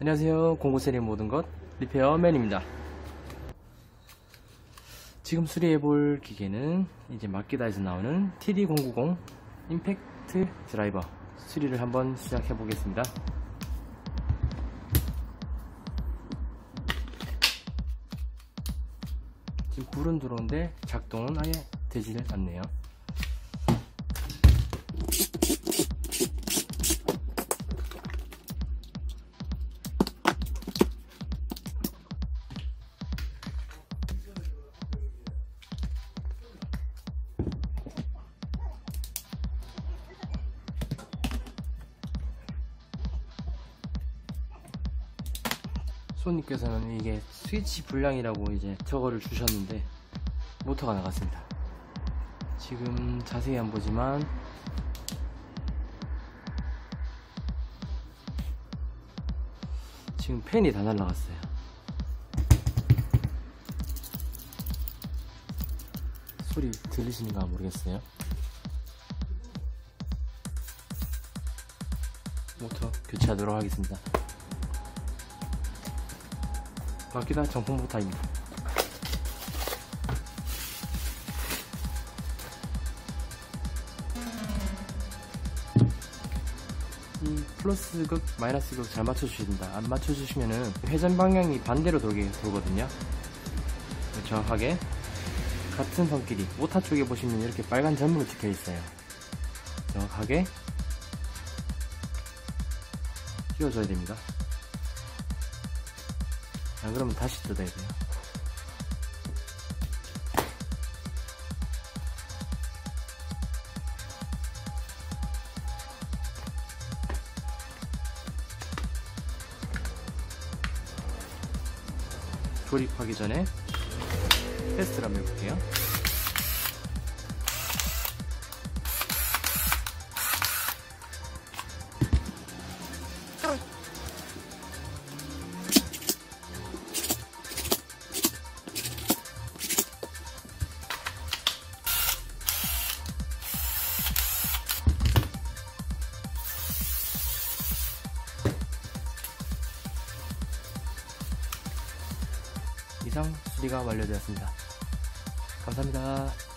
안녕하세요. 공구셀의 모든 것 리페어맨입니다. 지금 수리해볼 기계는 이제 마키다에서 나오는 TD090 임팩트 드라이버 수리를 한번 시작해 보겠습니다. 지금 불은 들어오는데 작동은 아예 되지를 않네요. 손님께서는 이게 스위치 불량이라고 이제 저거를 주셨는데 모터가 나갔습니다. 지금 자세히 안 보지만 지금 팬이 다 날라갔어요. 소리 들리시는가 모르겠어요. 모터 교체하도록 하겠습니다. 마키다 정품 모터입니다. 이 플러스극 마이너스극 잘 맞춰주셔야 됩니다. 안 맞춰주시면은 회전 방향이 반대로 돌게 돌거든요. 정확하게 같은 선끼리 모터 쪽에 보시면 이렇게 빨간 점으로 찍혀 있어요. 정확하게 끼워줘야 됩니다. 자, 그러면 다시 뜯어야 돼요. 조립하기 전에 테스트를 한번 해볼게요. 이상 수리가 완료되었습니다. 감사합니다.